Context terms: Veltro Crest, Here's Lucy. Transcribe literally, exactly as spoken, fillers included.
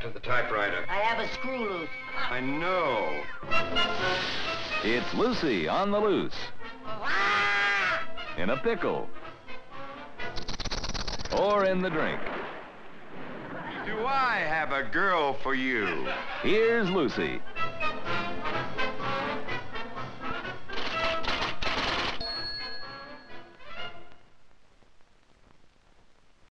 happened to the typewriter? I have a screw loose. I know. It's Lucy on the loose. In a pickle. Or in the drink. Do I have a girl for you? Here's Lucy.